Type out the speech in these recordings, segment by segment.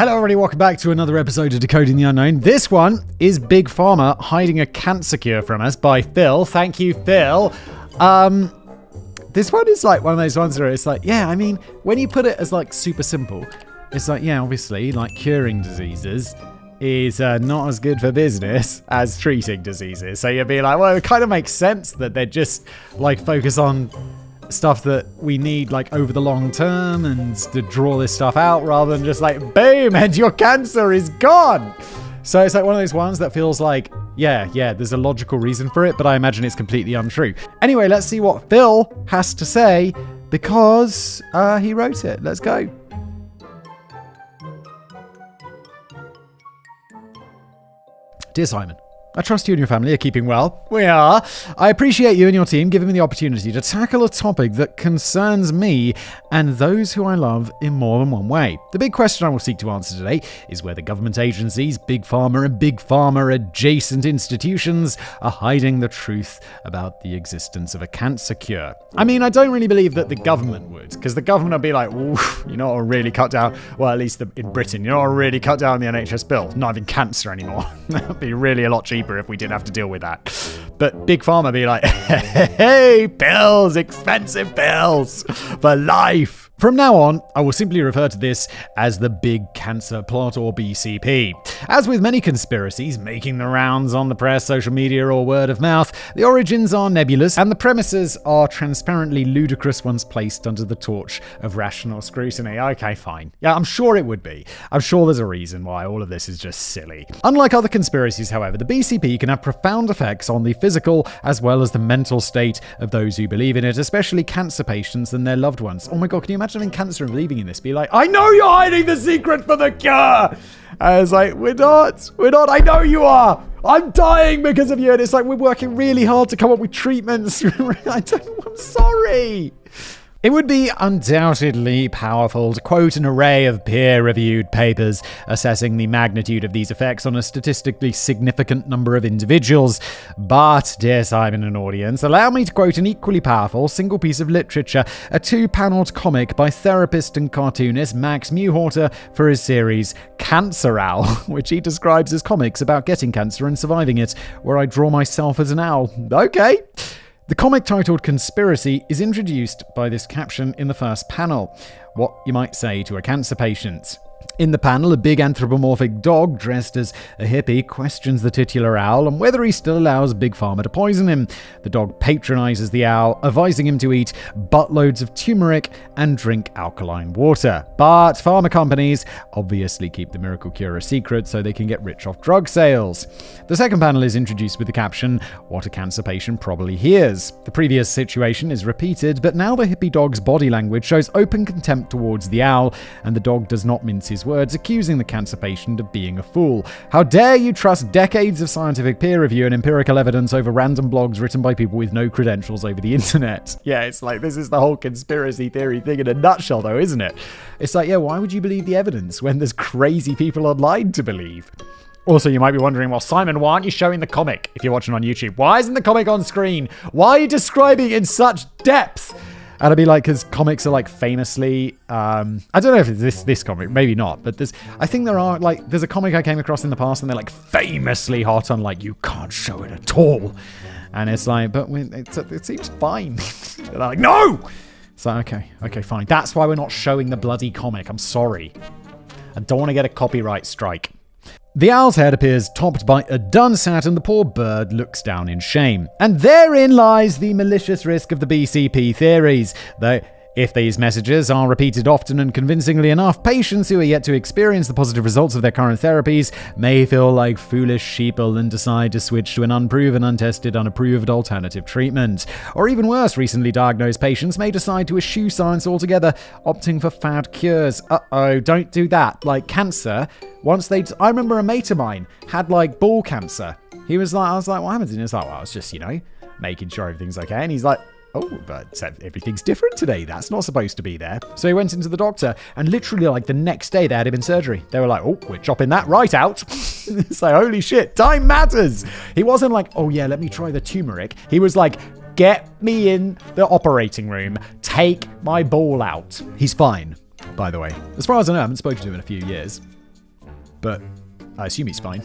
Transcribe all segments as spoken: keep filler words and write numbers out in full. Hello everybody, welcome back to another episode of Decoding the Unknown. This one is Big Pharma hiding a cancer cure from us by Phil. Thank you, Phil. Um, this one is like one of those ones where it's like, yeah, I mean, when you put it as like super simple, it's like, yeah, obviously, like curing diseases is uh, not as good for business as treating diseases. So you'd be like, well, it kind of makes sense that they're just like focus on stuff that we need like over the long term and to draw this stuff out rather than just like boom and your cancer is gone. So it's like one of those ones that feels like yeah yeah there's a logical reason for it, but I imagine it's completely untrue. Anyway, let's see what Phil has to say because uh, he wrote it. Let's go. Dear Simon, I trust you and your family are keeping well. We are. I appreciate you and your team giving me the opportunity to tackle a topic that concerns me and those who I love in more than one way. The big question I will seek to answer today is whether government agencies, big pharma and big pharma adjacent institutions are hiding the truth about the existence of a cancer cure. I mean, I don't really believe that the government would, because the government would be like, you know, I'll really cut down, well, at least in Britain, you know, I'll really cut down the N H S bill. Not even cancer anymore. That would be really a lot cheaper if we didn't have to deal with that. But Big Pharma be like, hey, pills, expensive pills for life. From now on, I will simply refer to this as the Big Cancer Plot, or B C P. As with many conspiracies making the rounds on the press, social media, or word of mouth, the origins are nebulous and the premises are transparently ludicrous once placed under the torch of rational scrutiny. Okay, fine. Yeah, I'm sure it would be. I'm sure there's a reason why all of this is just silly. Unlike other conspiracies, however, the B C P can have profound effects on the physical as well as the mental state of those who believe in it, especially cancer patients and their loved ones. Oh my God, can you imagine? Having cancer and believing in this, be like, I know you're hiding the secret for the cure. I was like, we're not, we're not, I know you are. I'm dying because of you. And it's like, we're working really hard to come up with treatments. I don't, I'm sorry. It would be undoubtedly powerful to quote an array of peer-reviewed papers assessing the magnitude of these effects on a statistically significant number of individuals. But, dear Simon and audience, allow me to quote an equally powerful single piece of literature, a two-paneled comic by therapist and cartoonist Max Mewhorter for his series Cancer Owl, which he describes as comics about getting cancer and surviving it, where I draw myself as an owl. Okay. The comic titled Conspiracy is introduced by this caption in the first panel, what you might say to a cancer patient. In the panel, a big anthropomorphic dog dressed as a hippie questions the titular owl and whether he still allows Big Pharma to poison him. The dog patronizes the owl, advising him to eat buttloads of turmeric and drink alkaline water. But pharma companies obviously keep the miracle cure a secret so they can get rich off drug sales. The second panel is introduced with the caption, what a cancer patient probably hears. The previous situation is repeated, but now the hippie dog's body language shows open contempt towards the owl, and the dog does not mince his words, accusing the cancer patient of being a fool. How dare you trust decades of scientific peer review and empirical evidence over random blogs written by people with no credentials over the internet? Yeah, it's like, this is the whole conspiracy theory thing in a nutshell though, isn't it? It's like, yeah, why would you believe the evidence when there's crazy people online to believe? Also, you might be wondering, well, Simon, why aren't you showing the comic if you're watching on YouTube? Why isn't the comic on screen? Why are you describing in such depth? And I'd be like, because comics are like famously, um, I don't know if it's this this comic, maybe not, but there's, I think there are like, there's a comic I came across in the past and they're like famously hot on like, you can't show it at all. And it's like, but we, it's, it seems fine. They're like, no! It's like, okay, okay, fine. That's why we're not showing the bloody comic. I'm sorry. I don't want to get a copyright strike. The owl's head appears topped by a dunsat and the poor bird looks down in shame. And therein lies the malicious risk of the B C P theories, though if these messages are repeated often and convincingly enough, patients who are yet to experience the positive results of their current therapies may feel like foolish sheeple and decide to switch to an unproven, untested, unapproved alternative treatment. Or even worse, recently diagnosed patients may decide to eschew science altogether, opting for fad cures. Uh-oh, don't do that. Like cancer, once they... I remember a mate of mine had, like, ball cancer. He was like... I was like, what happened? And he's like, well, I was just, you know, making sure everything's okay. And he's like... oh, but everything's different today. That's not supposed to be there. So he went into the doctor and literally like the next day they had him in surgery. They were like, oh, we're chopping that right out. It's like, holy shit, time matters. He wasn't like, oh yeah, let me try the turmeric. He was like, get me in the operating room. Take my ball out. He's fine, by the way. As far as I know, I haven't spoken to him in a few years. but I assume he's fine.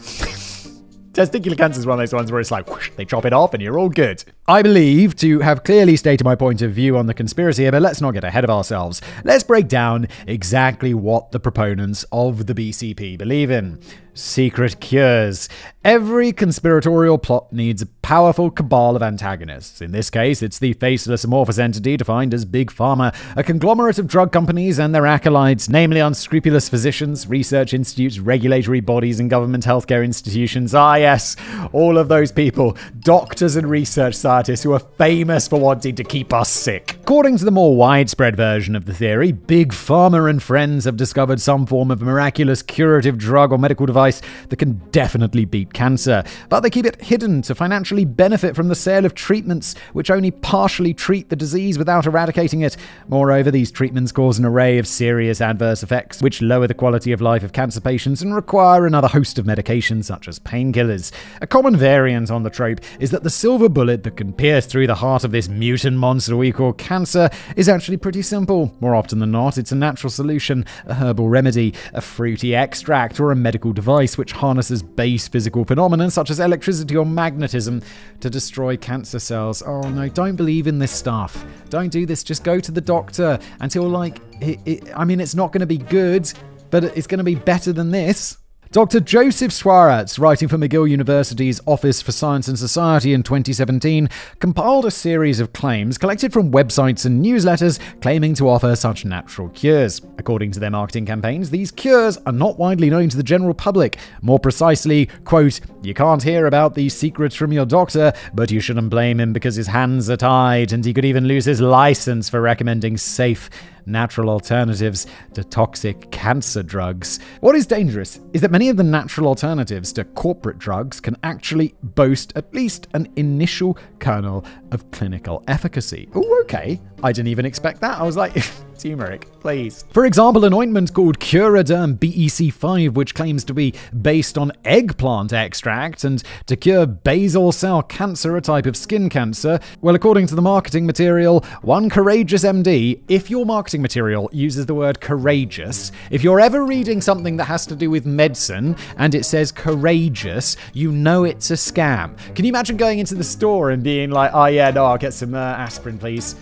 Testicular cancer is one of those ones where it's like, whoosh, they chop it off and you're all good. I believe to have clearly stated my point of view on the conspiracy here, but let's not get ahead of ourselves. Let's break down exactly what the proponents of the B C P believe in. Secret cures. Every conspiratorial plot needs a powerful cabal of antagonists. In this case, it's the faceless amorphous entity defined as Big Pharma, a conglomerate of drug companies and their acolytes, namely unscrupulous physicians, research institutes, regulatory bodies, and government healthcare institutions. Ah, yes, all of those people, doctors and research scientists who are famous for wanting to keep us sick. According to the more widespread version of the theory, Big Pharma and friends have discovered some form of miraculous curative drug or medical device that can definitely beat cancer, but they keep it hidden to financially benefit from the sale of treatments which only partially treat the disease without eradicating it. Moreover, these treatments cause an array of serious adverse effects which lower the quality of life of cancer patients and require another host of medications such as painkillers. A common variant on the trope is that the silver bullet that can pierce through the heart of this mutant monster we call cancer is actually pretty simple. More often than not, it's a natural solution, a herbal remedy, a fruity extract, or a medical device which harnesses base physical phenomena such as electricity or magnetism to destroy cancer cells. Oh no, don't believe in this stuff. Don't do this. Just go to the doctor until, like, it, it, I mean, it's not going to be good, but it's going to be better than this. Doctor Joseph Suarez, writing for McGill University's Office for Science and Society in twenty seventeen, compiled a series of claims collected from websites and newsletters claiming to offer such natural cures. According to their marketing campaigns, these cures are not widely known to the general public. More precisely, quote, "You can't hear about these secrets from your doctor, but you shouldn't blame him because his hands are tied and he could even lose his license for recommending safe, natural alternatives to toxic cancer drugs." What is dangerous is that many of the natural alternatives to corporate drugs can actually boast at least an initial kernel of clinical efficacy. Ooh, okay. I didn't even expect that. I was like, turmeric, please. For example, an ointment called Curaderm B E C five, which claims to be based on eggplant extract and to cure basal cell cancer, a type of skin cancer. Well, according to the marketing material, one courageous M D, if your marketing material uses the word courageous, if you're ever reading something that has to do with medicine and it says courageous, you know it's a scam. Can you imagine going into the store and being like, oh yeah, no, I'll get some uh, aspirin, please.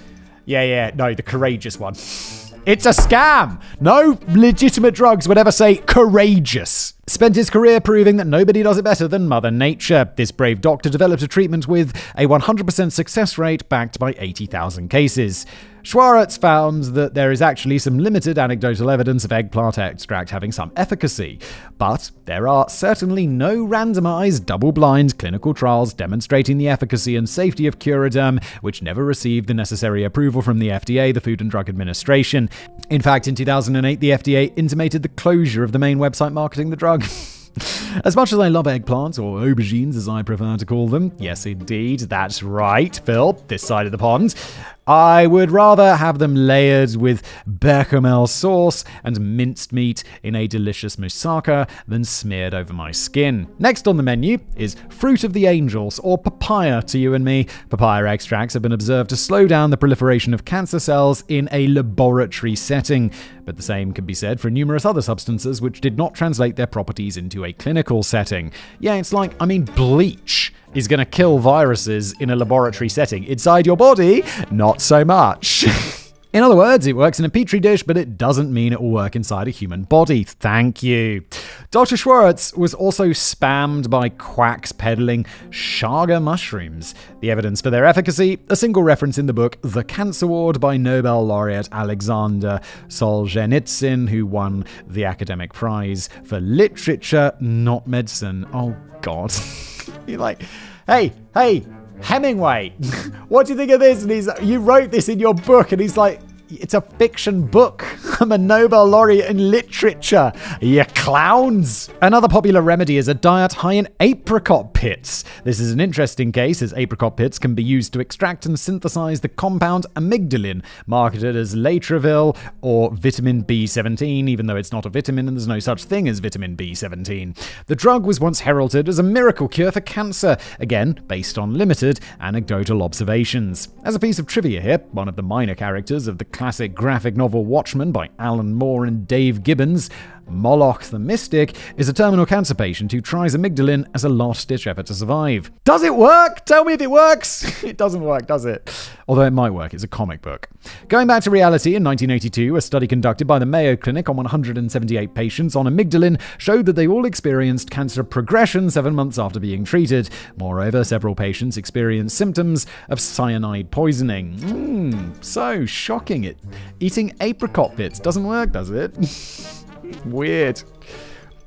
Yeah, yeah, no, the courageous one. It's a scam! No legitimate drugs would ever say courageous. Spent his career proving that nobody does it better than Mother Nature. This brave doctor developed a treatment with a one hundred percent success rate backed by eighty thousand cases. Schwartz found that there is actually some limited anecdotal evidence of eggplant extract having some efficacy, but there are certainly no randomized, double-blind clinical trials demonstrating the efficacy and safety of Curaderm, which never received the necessary approval from the F D A, the Food and Drug Administration. In fact, in two thousand eight, the F D A intimated the closure of the main website marketing the drug. As much as I love eggplants, or aubergines as I prefer to call them, yes indeed, that's right, Phil, this side of the pond, I would rather have them layered with bechamel sauce and minced meat in a delicious moussaka than smeared over my skin. Next on the menu is Fruit of the Angels, or papaya to you and me. Papaya extracts have been observed to slow down the proliferation of cancer cells in a laboratory setting, but the same can be said for numerous other substances which did not translate their properties into a clinical setting. Yeah, it's like, I mean, bleach is going to kill viruses in a laboratory setting. Inside your body, not so much. In other words, it works in a petri dish, but it doesn't mean it will work inside a human body. Thank you. Doctor Schwartz was also spammed by quacks peddling shaga mushrooms. The evidence for their efficacy, a single reference in the book The Cancer Ward by Nobel laureate Alexander Solzhenitsyn, who won the academic prize for literature, not medicine. Oh, God. You're like, hey, hey, Hemingway, what do you think of this? And he's like, you wrote this in your book. And he's like, it's a fiction book. I'm a Nobel laureate in literature, you clowns. Another popular remedy is a diet high in apricot pits. This is an interesting case, as apricot pits can be used to extract and synthesize the compound amygdalin, marketed as Latravil or vitamin B seventeen, even though it's not a vitamin and there's no such thing as vitamin B seventeen. The drug was once heralded as a miracle cure for cancer, again, based on limited anecdotal observations. As a piece of trivia here, one of the minor characters of the classic graphic novel Watchmen by Alan Moore and Dave Gibbons Moloch the Mystic is a terminal cancer patient who tries amygdalin as a last-ditch effort to survive. Does it work? Tell me if it works! It doesn't work, does it? Although it might work. It's a comic book. Going back to reality, in nineteen eighty-two, a study conducted by the Mayo Clinic on one hundred seventy-eight patients on amygdalin showed that they all experienced cancer progression seven months after being treated. Moreover, several patients experienced symptoms of cyanide poisoning. Mmm, so shocking. It eating apricot bits doesn't work, does it? Weird.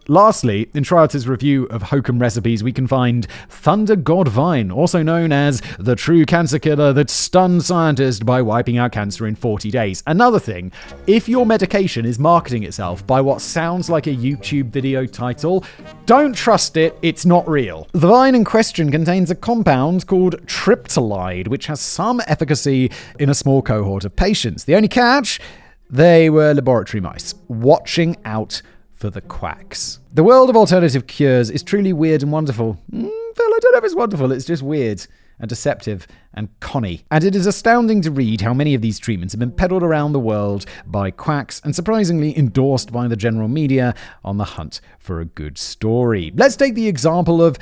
Lastly, in Trial's review of Hokum recipes, we can find Thunder God Vine, also known as the true cancer killer that stunned scientists by wiping out cancer in forty days. Another thing, if your medication is marketing itself by what sounds like a YouTube video title, don't trust it, it's not real. The vine in question contains a compound called triptylide, which has some efficacy in a small cohort of patients. The only catch? They were laboratory mice, watching out for the quacks. The world of alternative cures is truly weird and wonderful. Mm, Phil, I don't know if it's wonderful, it's just weird and deceptive and conny. And it is astounding to read how many of these treatments have been peddled around the world by quacks and surprisingly endorsed by the general media on the hunt for a good story. Let's take the example of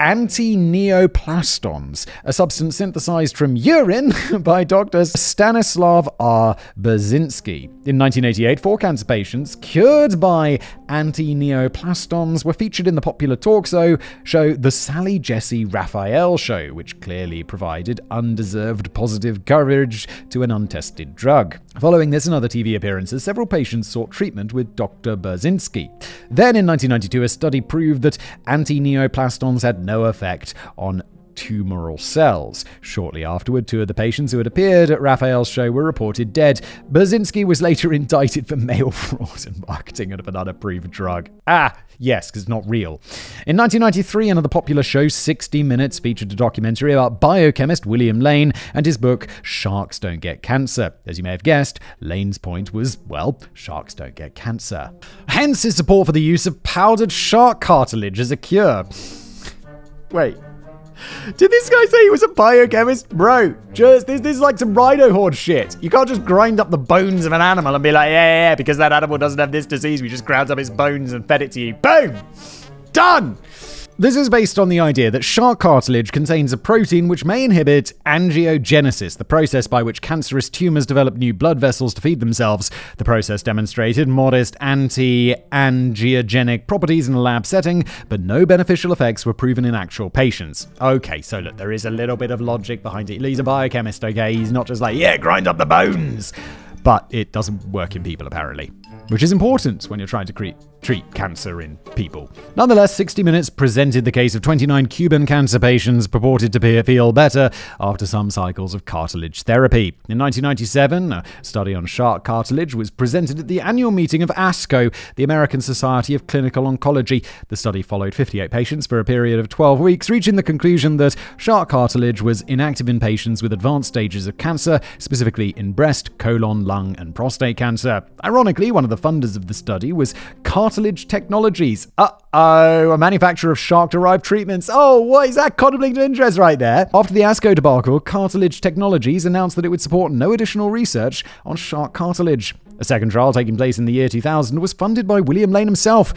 anti-neoplastons, a substance synthesized from urine by Doctor Stanislav R Burzynski. In nineteen eighty-eight, four cancer patients cured by anti-neoplastons were featured in the popular talk show, show The Sally Jesse Raphael Show, which clearly provided undeserved positive coverage to an untested drug. Following this and other T V appearances, several patients sought treatment with Doctor Burzynski. Then in nineteen ninety-two, a study proved that anti-neoplastons had no no effect on tumoral cells. Shortly afterward, two of the patients who had appeared at Raphael's show were reported dead. Burzynski was later indicted for mail fraud and marketing of an unapproved drug. Ah, yes, because it's not real. In nineteen ninety-three, another popular show, sixty minutes, featured a documentary about biochemist William Lane and his book, Sharks Don't Get Cancer. As you may have guessed, Lane's point was, well, sharks don't get cancer. Hence his support for the use of powdered shark cartilage as a cure. Wait, did this guy say he was a biochemist? Bro, just, this, this is like some rhino horn shit. You can't just grind up the bones of an animal and be like, yeah, yeah, yeah, because that animal doesn't have this disease, we just ground up its bones and fed it to you. Boom! Done! This is based on the idea that shark cartilage contains a protein which may inhibit angiogenesis, the process by which cancerous tumors develop new blood vessels to feed themselves. The process demonstrated modest anti-angiogenic properties in a lab setting, but no beneficial effects were proven in actual patients. Okay, so look, there is a little bit of logic behind it. He's a biochemist, okay? He's not just like, yeah, grind up the bones. But it doesn't work in people, apparently, which is important when you're trying to treat treat cancer in people. Nonetheless, sixty minutes presented the case of twenty-nine Cuban cancer patients purported to feel better after some cycles of cartilage therapy. In nineteen ninety-seven, a study on shark cartilage was presented at the annual meeting of ASCO, the American Society of Clinical Oncology. The study followed fifty-eight patients for a period of twelve weeks, reaching the conclusion that shark cartilage was inactive in patients with advanced stages of cancer, specifically in breast, colon, lung, and prostate cancer. Ironically, one of the funders of the study was Cartilage Technologies. Uh-oh, a manufacturer of shark-derived treatments. Oh, what is that conflict of interest right there? After the ASCO debacle, Cartilage Technologies announced that it would support no additional research on shark cartilage. A second trial taking place in the year two thousand was funded by William Lane himself.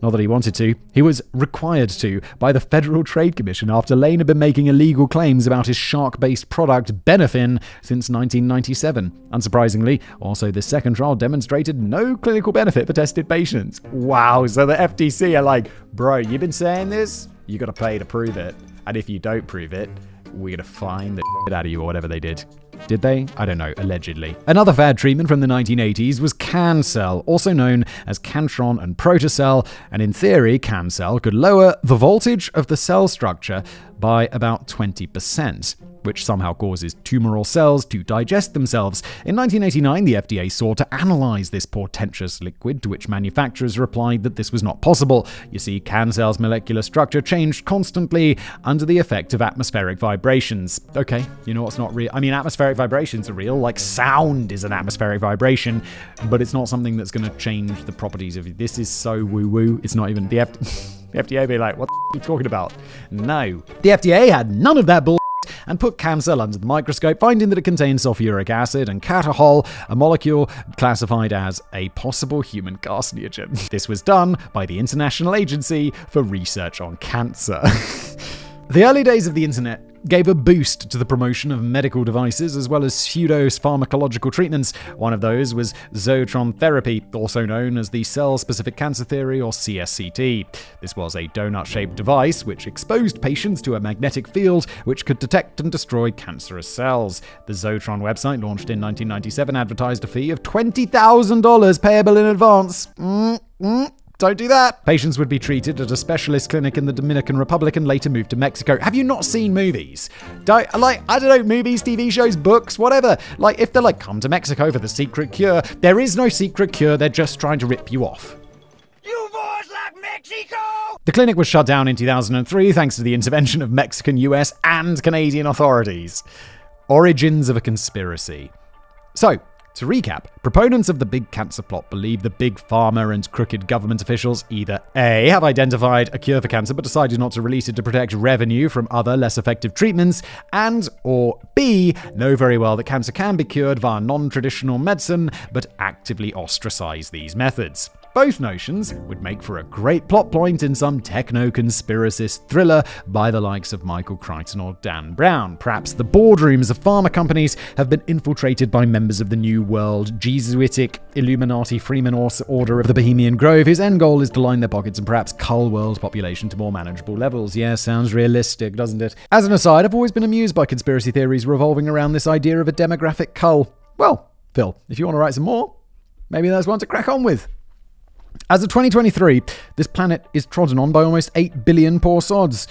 Not that he wanted to, he was required to by the Federal Trade Commission after Lane had been making illegal claims about his shark-based product, Benefin, since nineteen ninety-seven. Unsurprisingly, also the second trial demonstrated no clinical benefit for tested patients. Wow, so the F T C are like, bro, you've been saying this? You gotta pay to prove it. And if you don't prove it, we're gonna fine the shit out of you or whatever they did. Did they? I don't know, allegedly. Another fad treatment from the nineteen eighties was CanCell, also known as Cantron and Protocell, and in theory, CanCell could lower the voltage of the cell structure by about twenty percent, which somehow causes tumoral cells to digest themselves. In nineteen eighty-nine, the F D A sought to analyze this portentous liquid, to which manufacturers replied that this was not possible. You see, CanCell's molecular structure changed constantly under the effect of atmospheric vibrations. Okay, you know what's not real? I mean, atmospheric vibrations are real, like sound is an atmospheric vibration, but it's not something that's going to change the properties of you. This is so woo-woo, it's not even the F D A. The F D A be like, what the f are you talking about? No. The F D A had none of that bull. and put cancer under the microscope, finding that it contains sulfuric acid and catechol, a molecule classified as a possible human carcinogen. This was done by the International Agency for Research on Cancer. The early days of the internet gave a boost to the promotion of medical devices as well as pseudo-pharmacological treatments. One of those was Zotron therapy, also known as the cell-specific cancer theory or C S C T. This was a donut-shaped device which exposed patients to a magnetic field which could detect and destroy cancerous cells. The Zotron website, launched in nineteen ninety-seven, advertised a fee of twenty thousand dollars payable in advance. Mm-mm. Don't do that. Patients would be treated at a specialist clinic in the Dominican Republic and later moved to Mexico. Have you not seen movies? Don't, like, I don't know, movies, T V shows, books, whatever. Like, if they're like, come to Mexico for the secret cure, there is no secret cure, they're just trying to rip you off. You boys like Mexico? The clinic was shut down in two thousand three thanks to the intervention of Mexican, U S, and Canadian authorities. Origins of a conspiracy. So, to recap, proponents of the big cancer plot believe the big pharma and crooked government officials either A, have identified a cure for cancer but decided not to release it to protect revenue from other less effective treatments, and or B, know very well that cancer can be cured via non-traditional medicine but actively ostracize these methods. Both notions would make for a great plot point in some techno-conspiracist thriller by the likes of Michael Crichton or Dan Brown. Perhaps the boardrooms of pharma companies have been infiltrated by members of the New World Jesuitic Illuminati Freeman Order of the Bohemian Grove, whose end goal is to line their pockets and perhaps cull world population to more manageable levels. Yeah, sounds realistic, doesn't it? As an aside, I've always been amused by conspiracy theories revolving around this idea of a demographic cull. Well, Phil, if you want to write some more, maybe that's one to crack on with. As of twenty twenty-three, this planet is trodden on by almost eight billion poor sods.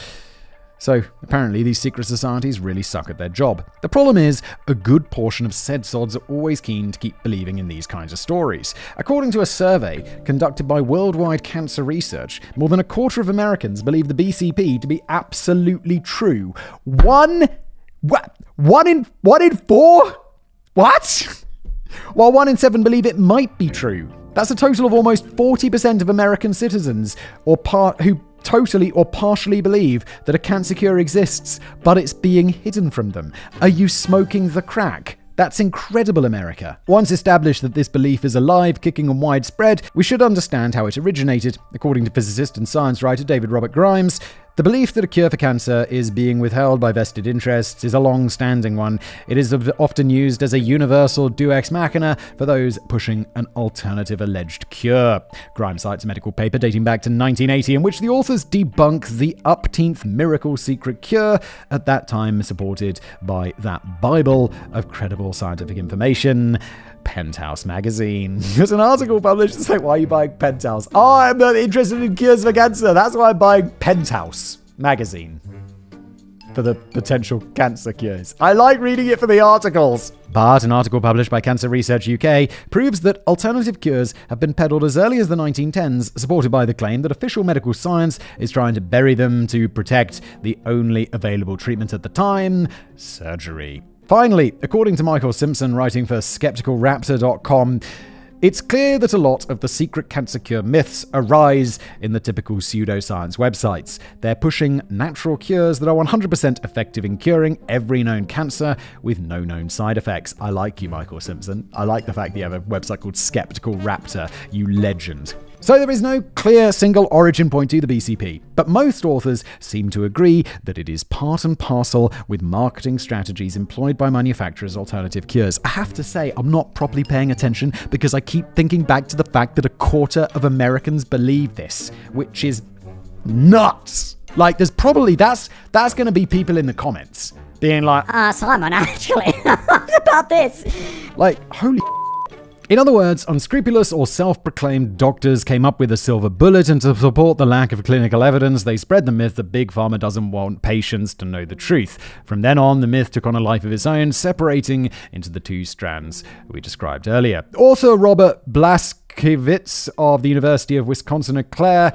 So, apparently, these secret societies really suck at their job. The problem is, a good portion of said sods are always keen to keep believing in these kinds of stories. According to a survey conducted by Worldwide Cancer Research, more than a quarter of Americans believe the B C P to be absolutely true. One... What? One in... One in four? What? While one in seven believe it might be true. That's a total of almost forty percent of American citizens or part who totally or partially believe that a cancer cure exists, but it's being hidden from them. Are you smoking the crack? That's incredible, America. Once established that this belief is alive, kicking and widespread, we should understand how it originated. According to physicist and science writer David Robert Grimes, the belief that a cure for cancer is being withheld by vested interests is a long-standing one. It is often used as a universal deus ex machina for those pushing an alternative alleged cure. Grimes cites a medical paper dating back to nineteen eighty in which the authors debunk the upteenth miracle secret cure, at that time supported by that Bible of credible scientific information, Penthouse magazine. There's an article published that's like, why are you buying Penthouse? Oh, I'm not interested in cures for cancer. That's why I'm buying Penthouse magazine for the potential cancer cures. I like reading it for the articles. But an article published by Cancer Research U K proves that alternative cures have been peddled as early as the nineteen tens, supported by the claim that official medical science is trying to bury them to protect the only available treatment at the time, surgery. Finally, according to Michael Simpson, writing for Skeptical Raptor dot com, it's clear that a lot of the secret cancer cure myths arise in the typical pseudoscience websites. They're pushing natural cures that are one hundred percent effective in curing every known cancer with no known side effects. I like you, Michael Simpson. I like the fact that you have a website called Skeptical Raptor, you legend. So there is no clear single origin point to the B C P, but most authors seem to agree that it is part and parcel with marketing strategies employed by manufacturers' alternative cures. I have to say, I'm not properly paying attention because I keep thinking back to the fact that a quarter of Americans believe this, which is nuts. Like, there's probably, that's, that's going to be people in the comments being like, Ah, uh, Simon, actually, what about this? Like, holy In other words, unscrupulous or self-proclaimed doctors came up with a silver bullet, and to support the lack of clinical evidence, they spread the myth that Big Pharma doesn't want patients to know the truth. From then on, the myth took on a life of its own, separating into the two strands we described earlier. Author Robert Blaskiewicz of the University of Wisconsin-Eau Claire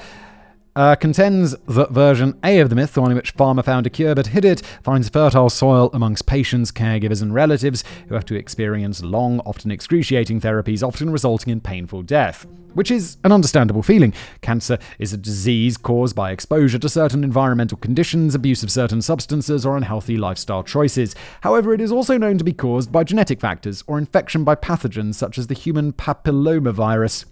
Uh, contends that version A of the myth, the one in which farmer found a cure but hid it, finds fertile soil amongst patients, caregivers and relatives who have to experience long, often excruciating therapies, often resulting in painful death. Which is an understandable feeling. Cancer is a disease caused by exposure to certain environmental conditions, abuse of certain substances, or unhealthy lifestyle choices. However, it is also known to be caused by genetic factors or infection by pathogens such as the human papillomavirus.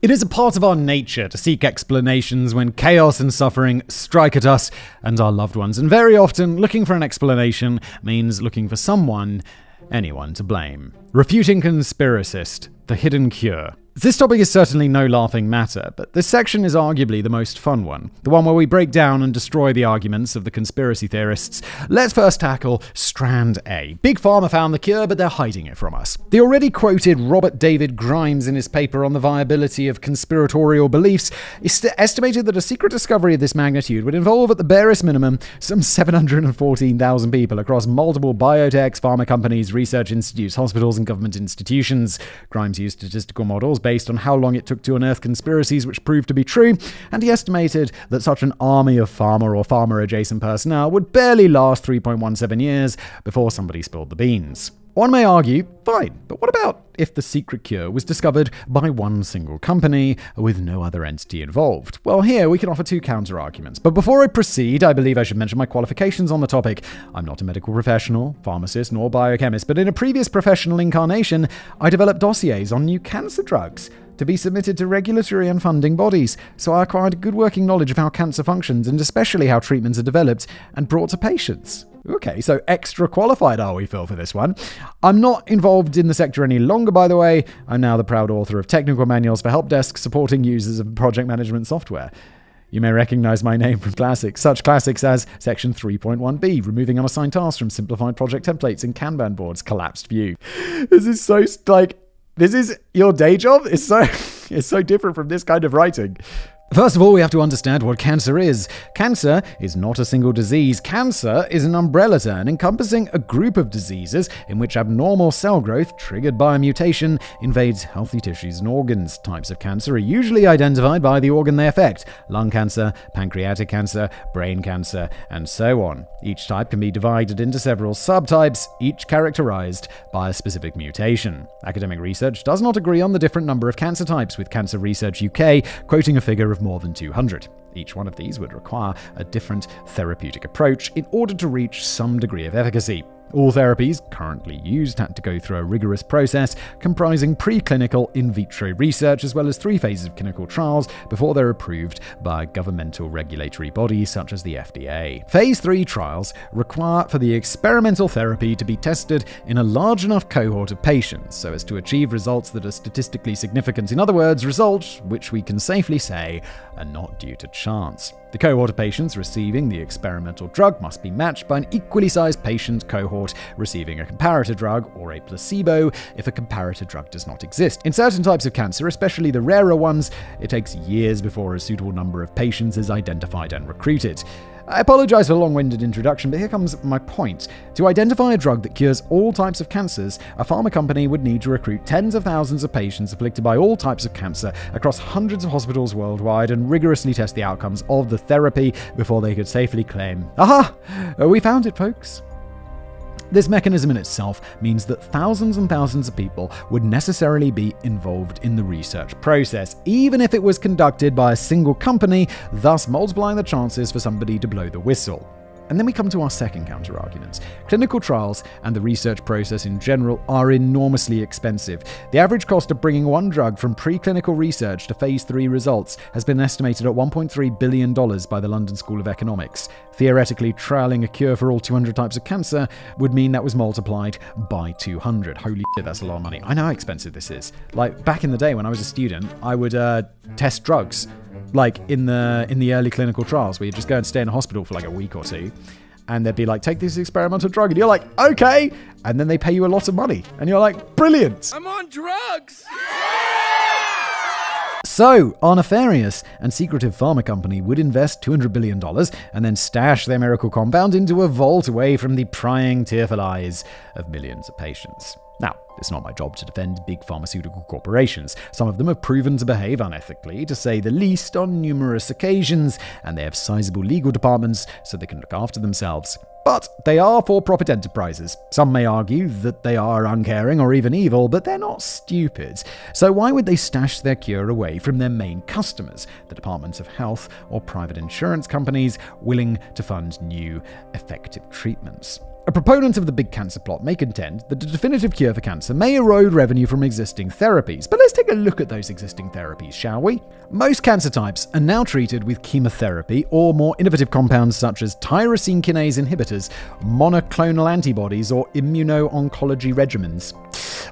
It is a part of our nature to seek explanations when chaos and suffering strike at us and our loved ones, and very often looking for an explanation means looking for someone, anyone to blame. Refuting conspiracist, the hidden cure. This topic is certainly no laughing matter, but this section is arguably the most fun one, the one where we break down and destroy the arguments of the conspiracy theorists. Let's first tackle Strand A. Big Pharma found the cure, but they're hiding it from us. The already quoted Robert David Grimes in his paper on the viability of conspiratorial beliefs est- estimated that a secret discovery of this magnitude would involve at the barest minimum some seven hundred fourteen thousand people across multiple biotechs, pharma companies, research institutes, hospitals, and government institutions. Grimes used statistical models based on how long it took to unearth conspiracies which proved to be true, and he estimated that such an army of pharma or pharma-adjacent personnel would barely last three point one seven years before somebody spilled the beans. One may argue, fine, but what about if the secret cure was discovered by one single company with no other entity involved? Well, here we can offer two counter-arguments. But before I proceed, I believe I should mention my qualifications on the topic. I'm not a medical professional, pharmacist, nor biochemist, but in a previous professional incarnation, I developed dossiers on new cancer drugs to be submitted to regulatory and funding bodies, so I acquired good working knowledge of how cancer functions and especially how treatments are developed and brought to patients. Okay, so extra qualified are we, Phil, for this one. I'm not involved in the sector any longer, by the way. I'm now the proud author of technical manuals for help desks supporting users of project management software. You may recognize my name from classics, such classics as Section three point one B, removing unassigned tasks from simplified project templates and Kanban boards, collapsed view. This is so, like... This is your day job? It's so, it's so different from this kind of writing. First of all, we have to understand what cancer is. Cancer is not a single disease. Cancer is an umbrella term encompassing a group of diseases in which abnormal cell growth, triggered by a mutation, invades healthy tissues and organs. Types of cancer are usually identified by the organ they affect: lung cancer, pancreatic cancer, brain cancer, and so on. Each type can be divided into several subtypes, each characterized by a specific mutation. Academic research does not agree on the different number of cancer types, with Cancer Research U K quoting a figure of more than two hundred. Each one of these would require a different therapeutic approach in order to reach some degree of efficacy. All therapies currently used had to go through a rigorous process comprising preclinical in vitro research as well as three phases of clinical trials before they're approved by governmental regulatory bodies such as the F D A. Phase three trials require for the experimental therapy to be tested in a large enough cohort of patients so as to achieve results that are statistically significant. In other words, results which we can safely say are not due to chance. The cohort of patients receiving the experimental drug must be matched by an equally sized patient cohort receiving a comparator drug or a placebo if a comparator drug does not exist. In certain types of cancer, especially the rarer ones, it takes years before a suitable number of patients is identified and recruited. I apologize for the long-winded introduction, but here comes my point. To identify a drug that cures all types of cancers, a pharma company would need to recruit tens of thousands of patients afflicted by all types of cancer across hundreds of hospitals worldwide and rigorously test the outcomes of the therapy before they could safely claim, aha, we found it, folks. This mechanism in itself means that thousands and thousands of people would necessarily be involved in the research process, even if it was conducted by a single company, thus multiplying the chances for somebody to blow the whistle. And then we come to our second counter-argument. Clinical trials and the research process in general are enormously expensive. The average cost of bringing one drug from preclinical research to phase three results has been estimated at one point three billion dollars by the London School of Economics. Theoretically, trialing a cure for all two hundred types of cancer would mean that was multiplied by two hundred. Holy shit, that's a lot of money. I know how expensive this is. Like, back in the day when I was a student, I would uh, test drugs. Like in the in the early clinical trials, where you just go and stay in a hospital for like a week or two, and they'd be like, take this experimental drug, and you're like, okay, and then they pay you a lot of money, and you're like, brilliant. I'm on drugs. So, our nefarious and secretive pharma company would invest two hundred billion dollars and then stash their miracle compound into a vault away from the prying, tearful eyes of millions of patients. Now, it's not my job to defend big pharmaceutical corporations. Some of them have proven to behave unethically, to say the least, on numerous occasions, and they have sizable legal departments so they can look after themselves. But they are for-profit enterprises. Some may argue that they are uncaring or even evil, but they're not stupid. So why would they stash their cure away from their main customers, the Departments of Health or private insurance companies willing to fund new, effective treatments? A proponent of the big cancer plot may contend that a definitive cure for cancer may erode revenue from existing therapies, but let's take a look at those existing therapies, shall we? Most cancer types are now treated with chemotherapy or more innovative compounds such as tyrosine kinase inhibitors, monoclonal antibodies, or immuno-oncology regimens.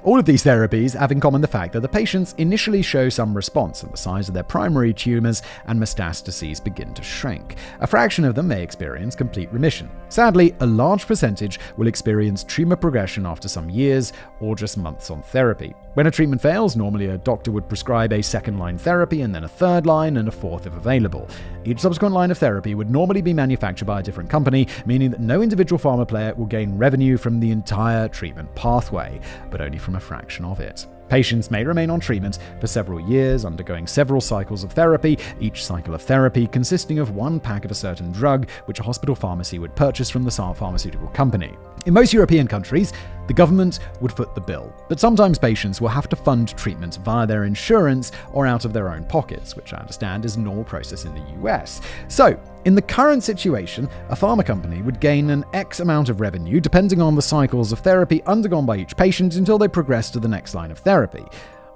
All of these therapies have in common the fact that the patients initially show some response and the size of their primary tumors and metastases begin to shrink. A fraction of them may experience complete remission. Sadly, a large percentage will experience tumor progression after some years or just months on therapy. When a treatment fails, normally a doctor would prescribe a second-line therapy and then a third-line and a fourth if available. Each subsequent line of therapy would normally be manufactured by a different company, meaning that no individual pharma player will gain revenue from the entire treatment pathway, but only from a fraction of it. Patients may remain on treatment for several years, undergoing several cycles of therapy, each cycle of therapy consisting of one pack of a certain drug, which a hospital pharmacy would purchase from the pharmaceutical company. In most European countries, the government would foot the bill, but sometimes patients will have to fund treatments via their insurance or out of their own pockets, which I understand is a normal process in the U S. So, in the current situation, a pharma company would gain an X amount of revenue depending on the cycles of therapy undergone by each patient until they progress to the next line of therapy.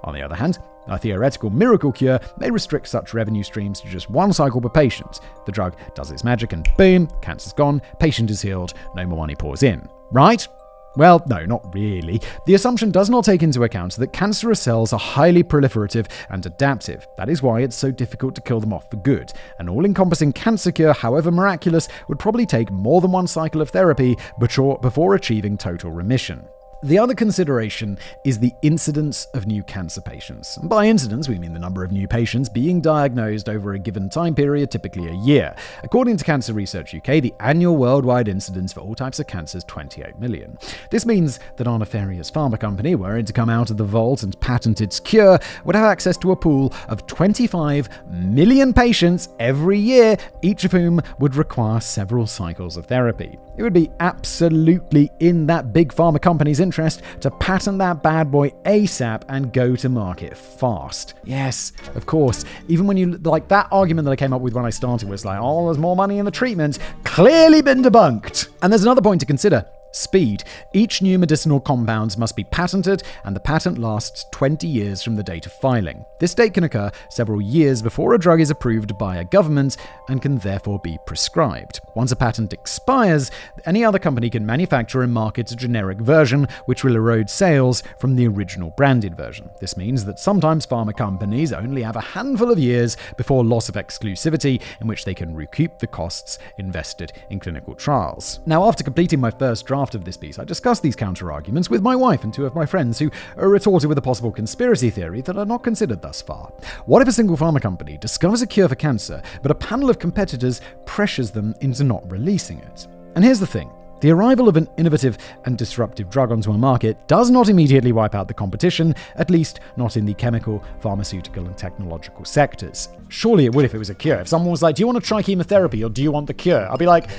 On the other hand, a theoretical miracle cure may restrict such revenue streams to just one cycle per patient. The drug does its magic and boom, cancer's gone, patient is healed, no more money pours in. Right? Well, no, not really. The assumption does not take into account that cancerous cells are highly proliferative and adaptive. That is why it's so difficult to kill them off for good. An all-encompassing cancer cure, however miraculous, would probably take more than one cycle of therapy before achieving total remission. The other consideration is the incidence of new cancer patients. And by incidence, we mean the number of new patients being diagnosed over a given time period, typically a year. According to Cancer Research U K, the annual worldwide incidence for all types of cancer is twenty-eight million. This means that our nefarious pharma company, were it to come out of the vault and patent its cure, would have access to a pool of twenty-five million patients every year, each of whom would require several cycles of therapy. It would be absolutely in that big pharma company's interest Interest to patent that bad boy ASAP and go to market fast. Yes, of course. Even when you like that argument that I came up with when I started was like, oh, there's more money in the treatment, clearly been debunked. And there's another point to consider. Speed. Each new medicinal compound must be patented, and the patent lasts twenty years from the date of filing. This date can occur several years before a drug is approved by a government and can therefore be prescribed. Once a patent expires, any other company can manufacture and market a generic version, which will erode sales from the original branded version. This means that sometimes pharma companies only have a handful of years before loss of exclusivity in which they can recoup the costs invested in clinical trials. Now, after completing my first draft of this piece, I discussed these counter-arguments with my wife and two of my friends who retorted with a possible conspiracy theory that are not considered thus far. What if a single pharma company discovers a cure for cancer, but a panel of competitors pressures them into not releasing it? And here's the thing. The arrival of an innovative and disruptive drug onto a market does not immediately wipe out the competition, at least not in the chemical, pharmaceutical, and technological sectors. Surely it would if it was a cure. If someone was like, do you want to try chemotherapy or do you want the cure? I'd be like,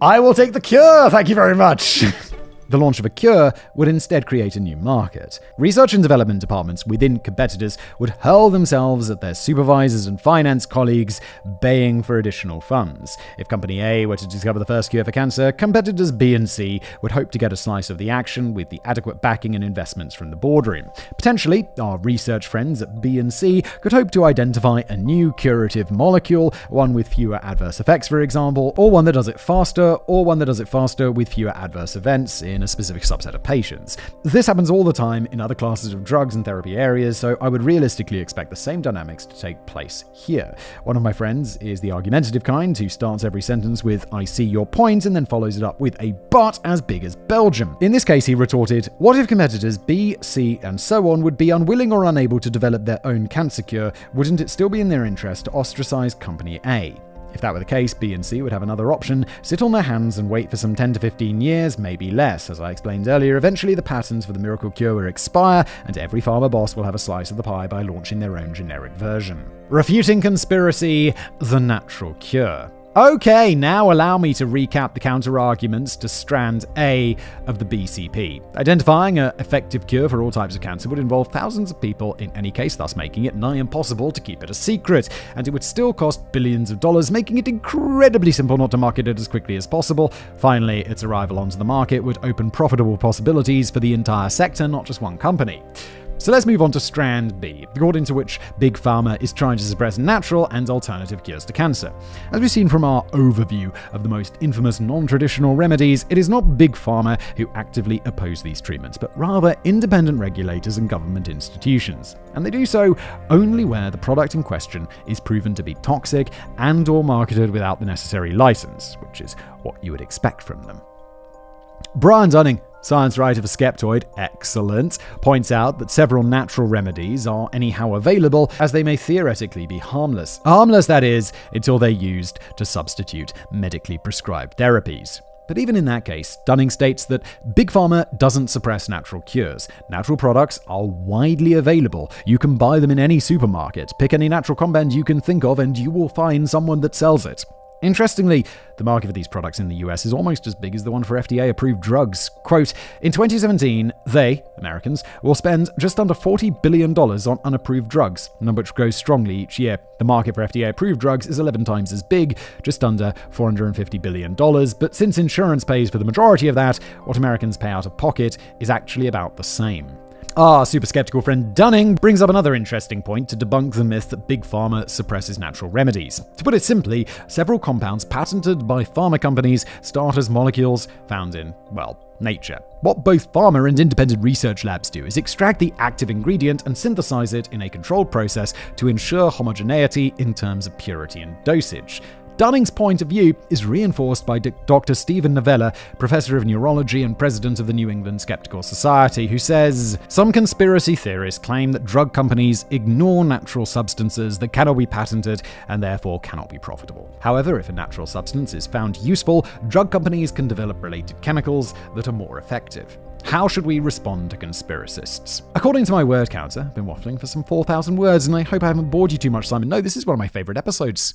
I will take the cure, thank you very much. The launch of a cure would instead create a new market. Research and development departments within competitors would hurl themselves at their supervisors and finance colleagues, baying for additional funds. If Company A were to discover the first cure for cancer, competitors B and C would hope to get a slice of the action with the adequate backing and investments from the boardroom. Potentially, our research friends at B and C could hope to identify a new curative molecule, one with fewer adverse effects, for example, or one that does it faster, or one that does it faster with fewer adverse events in a specific subset of patients. This happens all the time in other classes of drugs and therapy areas, so I would realistically expect the same dynamics to take place here. One of my friends is the argumentative kind who starts every sentence with, I see your point, and then follows it up with a but as big as Belgium. In this case, he retorted, what if competitors B, C, and so on would be unwilling or unable to develop their own cancer cure? Wouldn't it still be in their interest to ostracize Company A? If that were the case, B and C would have another option, sit on their hands and wait for some ten to fifteen years, maybe less. As I explained earlier, eventually the patents for the miracle cure will expire, and every farmer boss will have a slice of the pie by launching their own generic version. Refuting conspiracy, the natural cure. Okay, now allow me to recap the counter-arguments to strand A of the B C P. Identifying an effective cure for all types of cancer would involve thousands of people in any case, thus making it nigh impossible to keep it a secret, and it would still cost billions of dollars, making it incredibly simple not to market it as quickly as possible. Finally, its arrival onto the market would open profitable possibilities for the entire sector, not just one company. So let's move on to strand B, according to which Big Pharma is trying to suppress natural and alternative cures to cancer. As we've seen from our overview of the most infamous non-traditional remedies, it is not Big Pharma who actively oppose these treatments, but rather independent regulators and government institutions. And they do so only where the product in question is proven to be toxic and or marketed without the necessary license, which is what you would expect from them. Brian Dunning, science writer for Skeptoid, excellent, points out that several natural remedies are anyhow available as they may theoretically be harmless. Harmless, that is, until they're used to substitute medically prescribed therapies. But even in that case, Dunning states that Big Pharma doesn't suppress natural cures. Natural products are widely available. You can buy them in any supermarket. Pick any natural compound you can think of and you will find someone that sells it. Interestingly, the market for these products in the U S is almost as big as the one for F D A-approved drugs. Quote, in twenty seventeen, they, Americans, will spend just under forty billion dollars on unapproved drugs, a number which grows strongly each year. The market for F D A-approved drugs is eleven times as big, just under four hundred fifty billion dollars, but since insurance pays for the majority of that, what Americans pay out of pocket is actually about the same. Our super skeptical friend Dunning brings up another interesting point to debunk the myth that Big Pharma suppresses natural remedies. To put it simply, several compounds patented by pharma companies start as molecules found in, well, nature. What both pharma and independent research labs do is extract the active ingredient and synthesize it in a controlled process to ensure homogeneity in terms of purity and dosage. Dunning's point of view is reinforced by Doctor Stephen Novella, professor of neurology and president of the New England Skeptical Society, who says, some conspiracy theorists claim that drug companies ignore natural substances that cannot be patented and therefore cannot be profitable. However, if a natural substance is found useful, drug companies can develop related chemicals that are more effective. How should we respond to conspiracists? According to my word counter, I've been waffling for some four thousand words, and I hope I haven't bored you too much, Simon. No, this is one of my favorite episodes.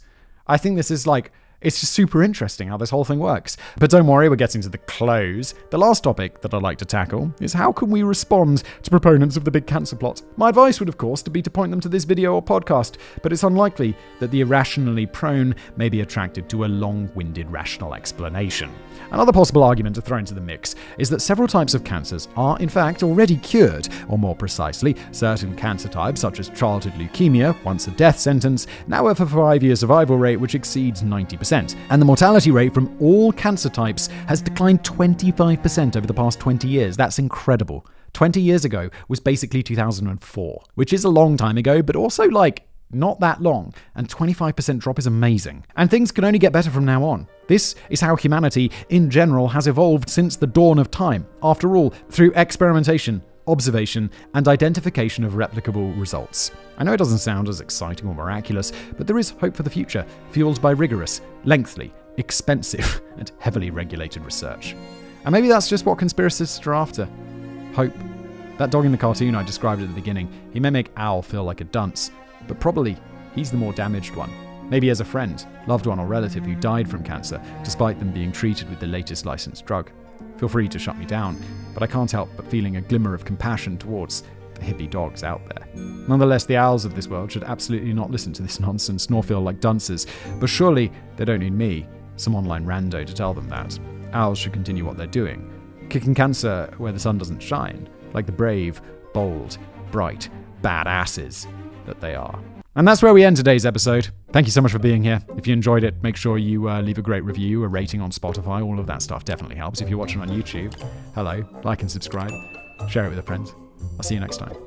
I think this is like, it's just super interesting how this whole thing works. But don't worry, we're getting to the close. The last topic that I'd like to tackle is how can we respond to proponents of the big cancer plot? My advice would, of course, be to point them to this video or podcast, but it's unlikely that the irrationally prone may be attracted to a long-winded rational explanation. Another possible argument to throw into the mix is that several types of cancers are, in fact, already cured, or more precisely, certain cancer types, such as childhood leukemia, once a death sentence, now have a five-year survival rate which exceeds ninety percent. And the mortality rate from all cancer types has declined twenty-five percent over the past twenty years. That's incredible. twenty years ago was basically two thousand four, which is a long time ago, but also like not that long. And twenty-five percent drop is amazing. And things can only get better from now on. This is how humanity in general has evolved since the dawn of time. After all, through experimentation, observation, and identification of replicable results. I know it doesn't sound as exciting or miraculous, but there is hope for the future, fueled by rigorous, lengthy, expensive, and heavily regulated research. And maybe that's just what conspiracists are after. Hope. That dog in the cartoon I described at the beginning, he may make Owl feel like a dunce, but probably he's the more damaged one. Maybe as a friend, loved one, or relative who died from cancer, despite them being treated with the latest licensed drug. Feel free to shut me down, but I can't help but feeling a glimmer of compassion towards the hippie dogs out there. Nonetheless, the owls of this world should absolutely not listen to this nonsense nor feel like dunces, but surely they don't need me, some online rando, to tell them that. Owls should continue what they're doing, kicking cancer where the sun doesn't shine, like the brave, bold, bright, badasses that they are. And that's where we end today's episode. Thank you so much for being here. If you enjoyed it, make sure you uh, leave a great review, a rating on Spotify. All of that stuff definitely helps. If you're watching on YouTube, hello, like and subscribe. Share it with a friend. I'll see you next time.